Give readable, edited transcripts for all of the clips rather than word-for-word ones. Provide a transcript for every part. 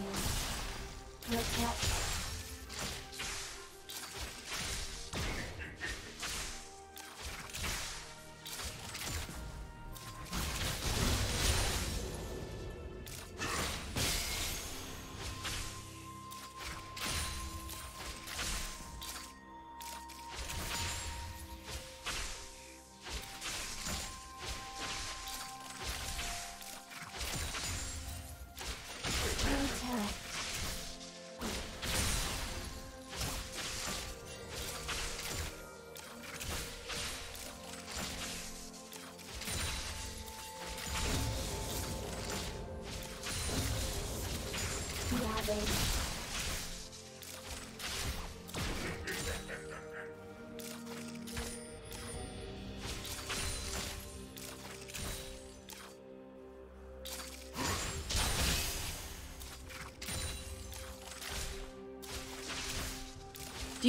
Thank you. Do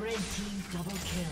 Red team double kill.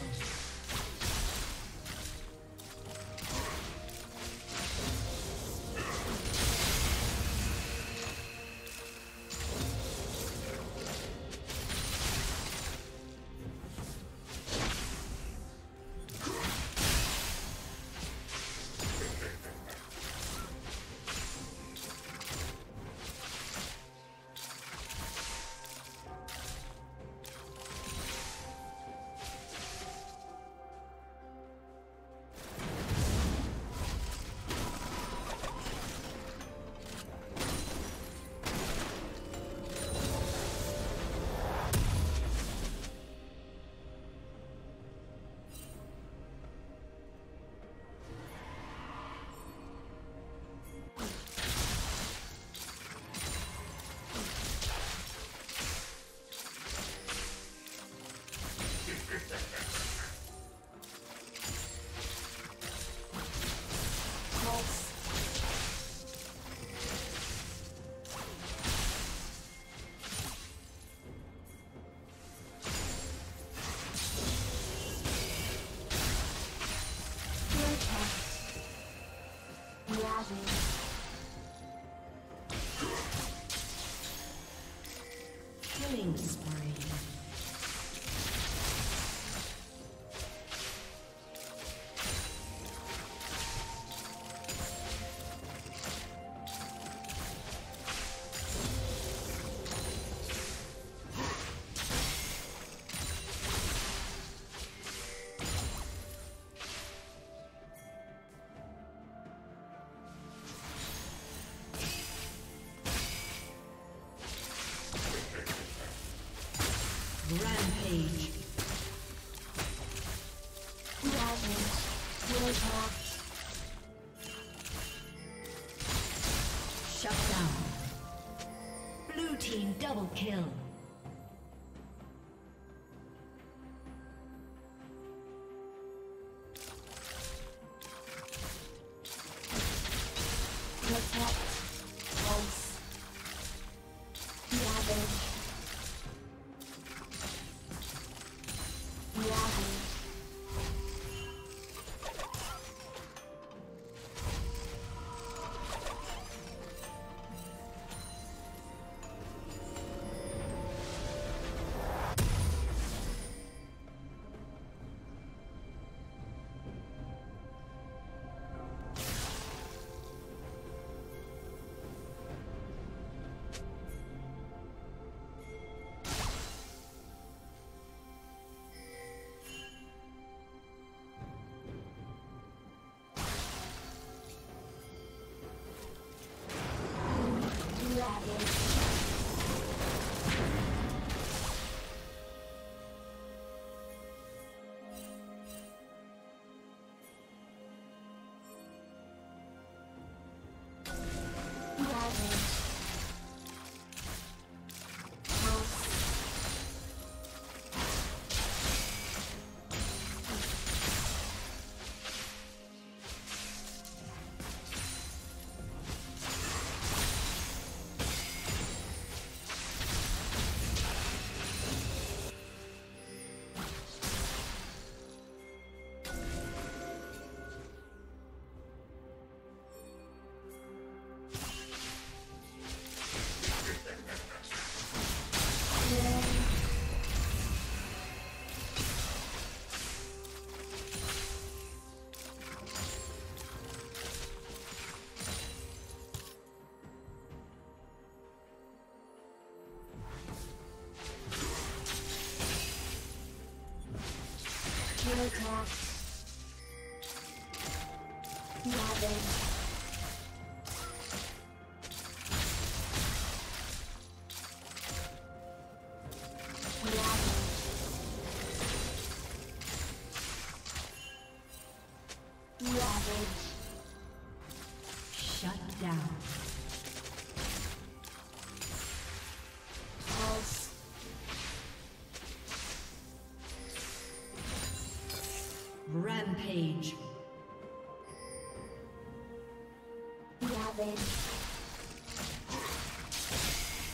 Killing spree. Rampage. Shut down. Blue team double kill. Attack. Ravage. Ravage. Shut down. Rampage. Ravage.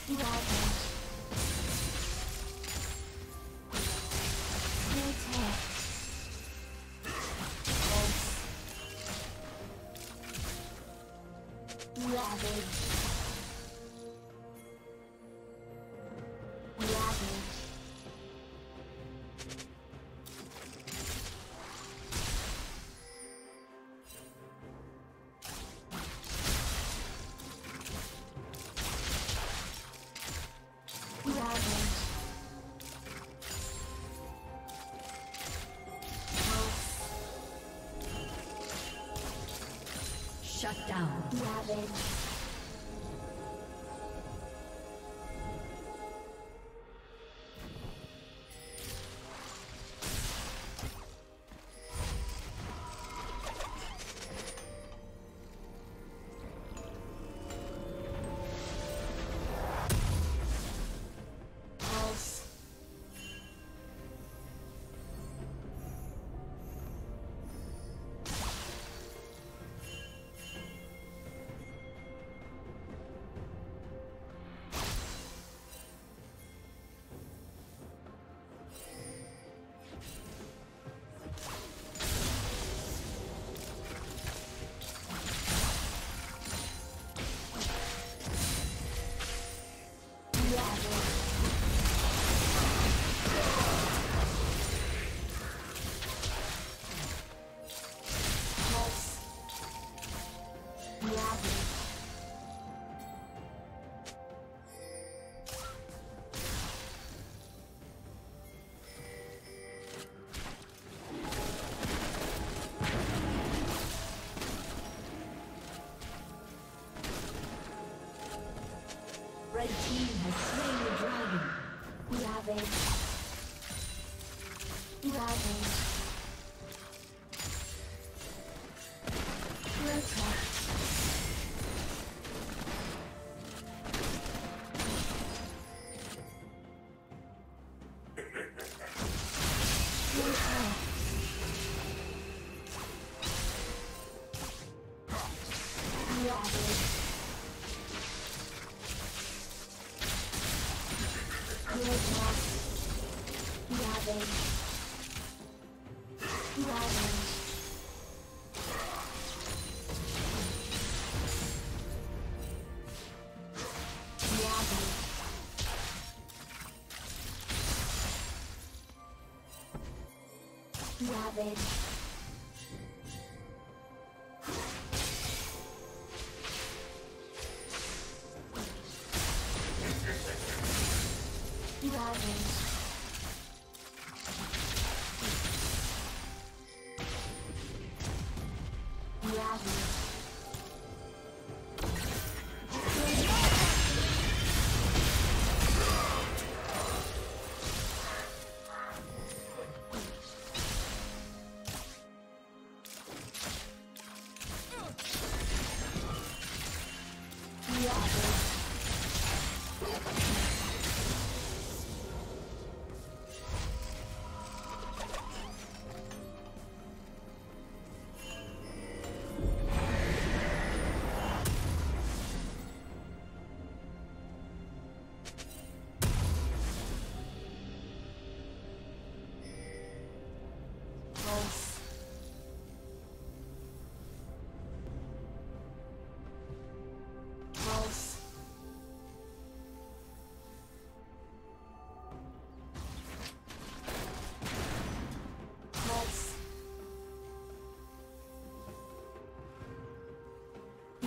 Ravage. Ravage. Shut down. Ravage. The team has slain the dragon. Ravage. Ravage. Ravage.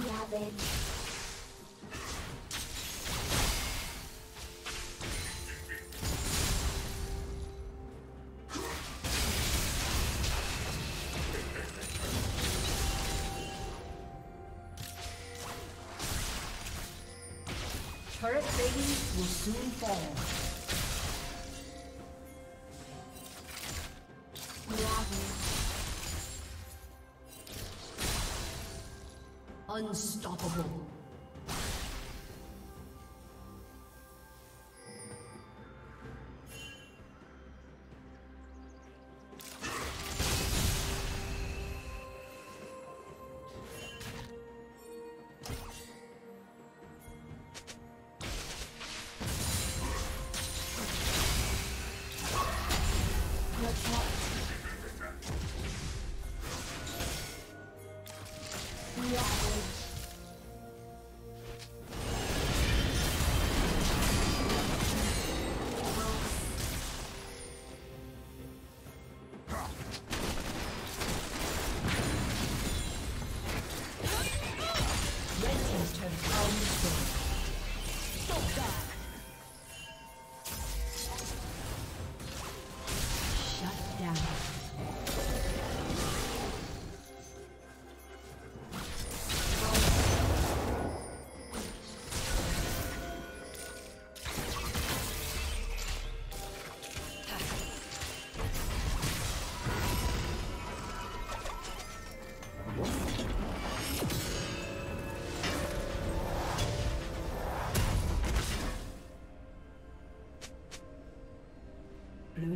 Savage. Turret babies will soon fall. Unstoppable. Blue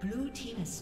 Blue team has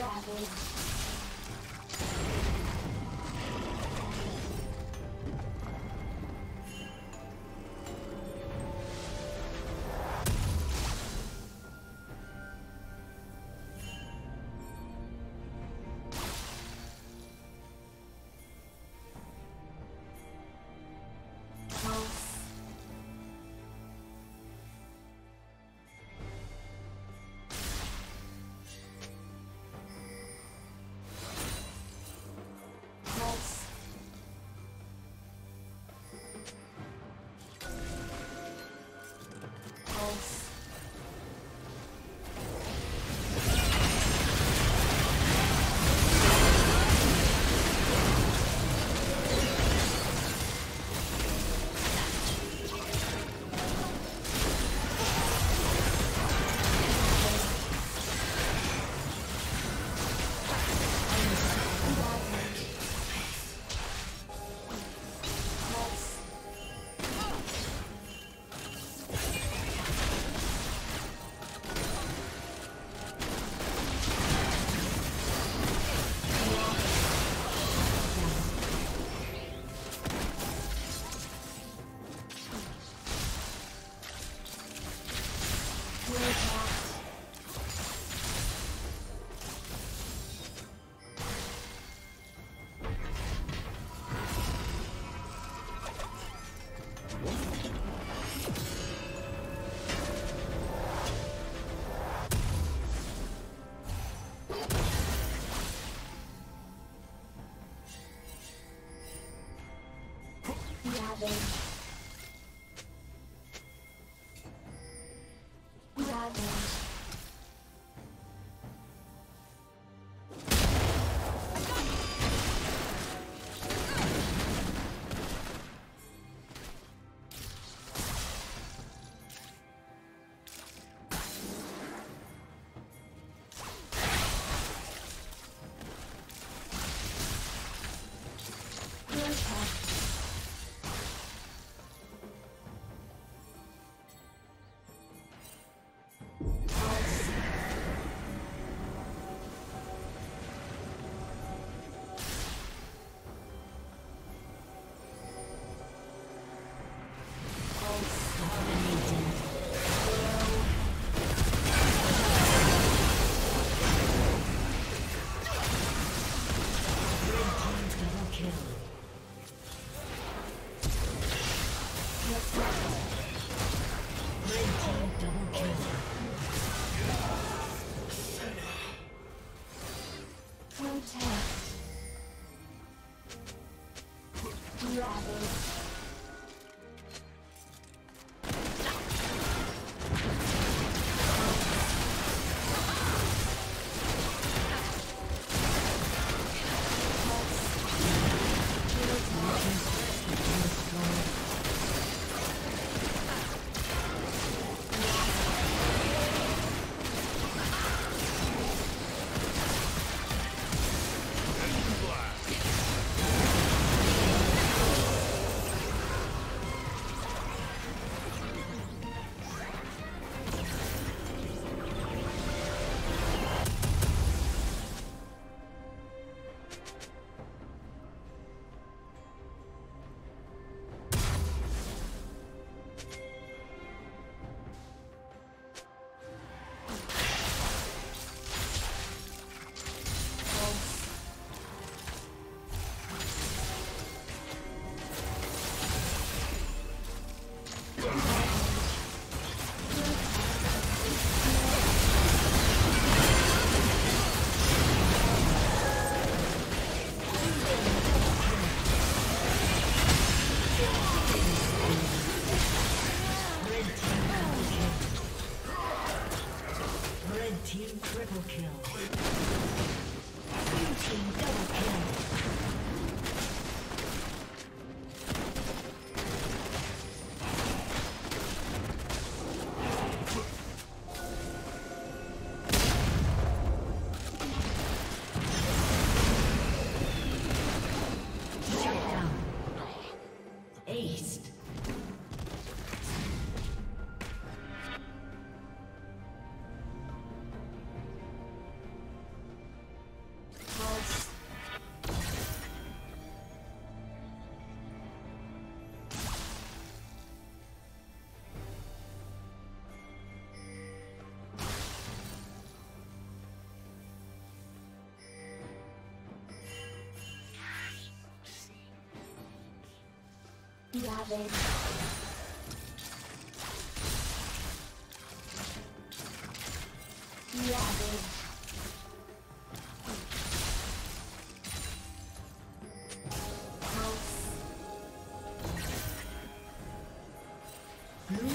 Ravage. Love it. Blue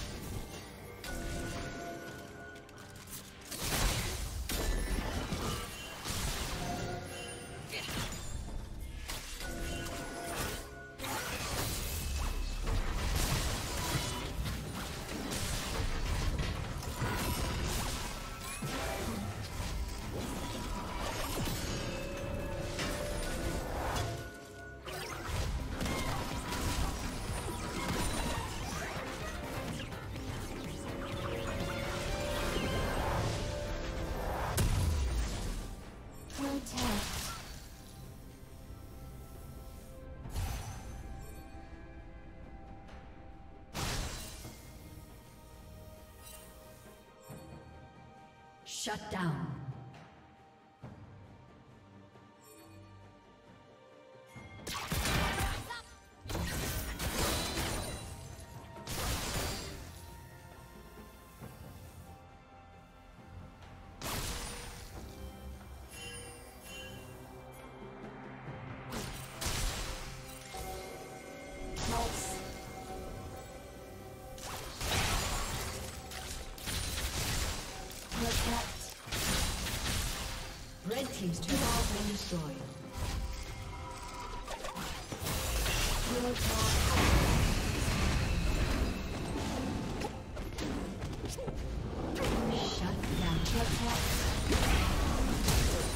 Shut down. Team's turret has been destroyed. Shut down.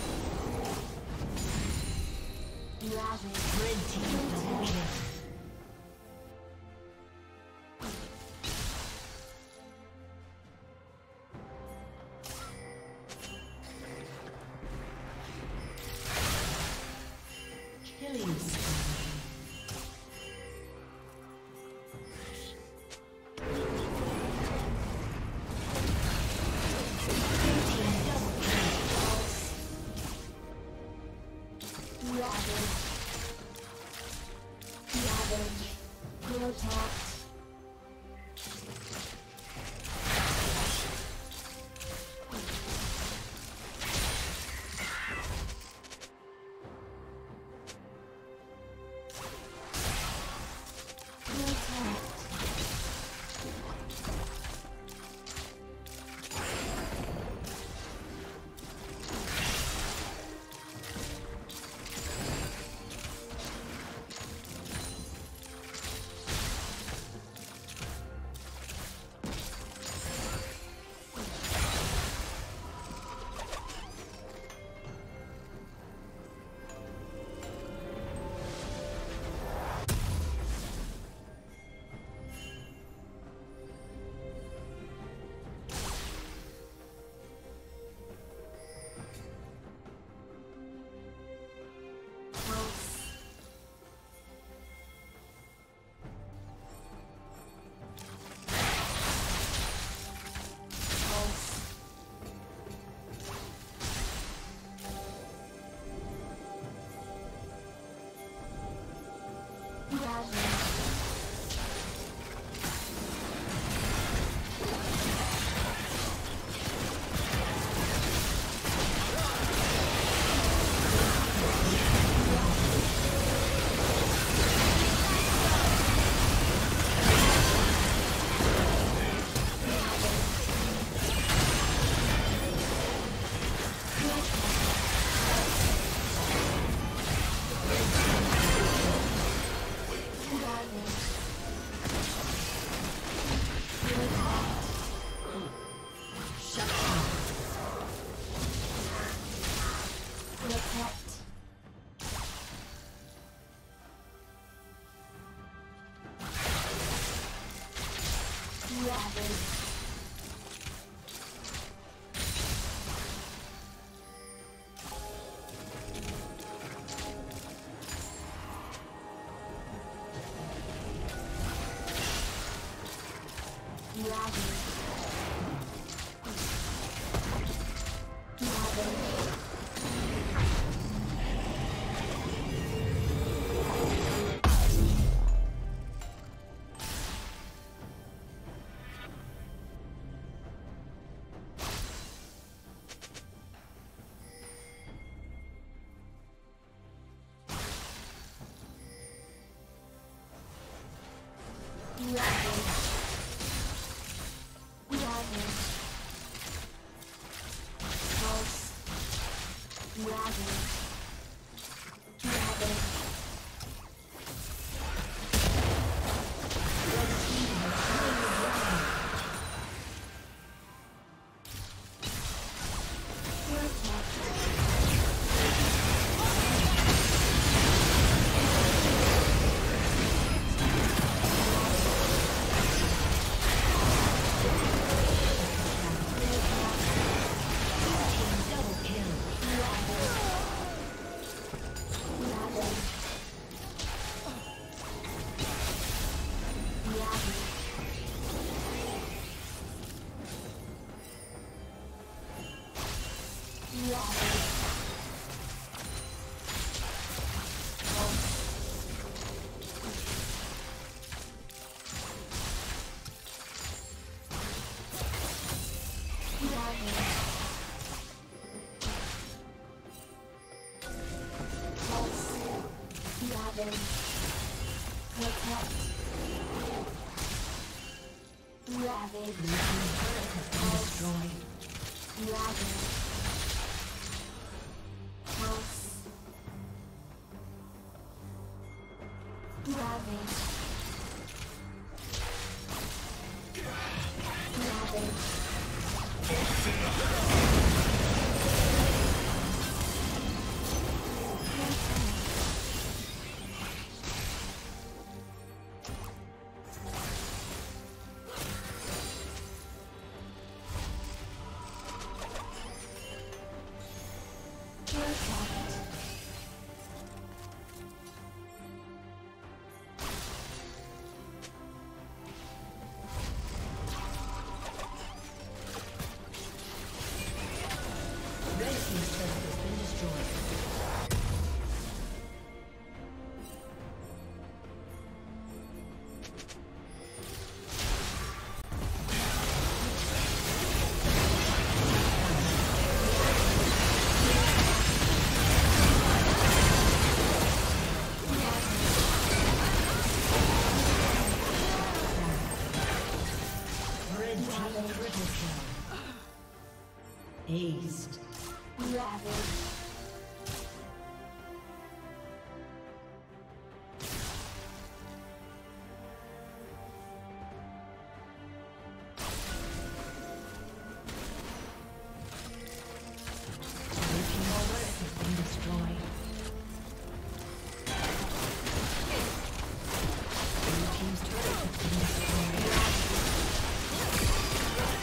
Red team double kill. East. Ravage.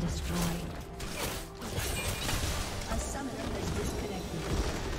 Destroyed. A summoner is disconnected.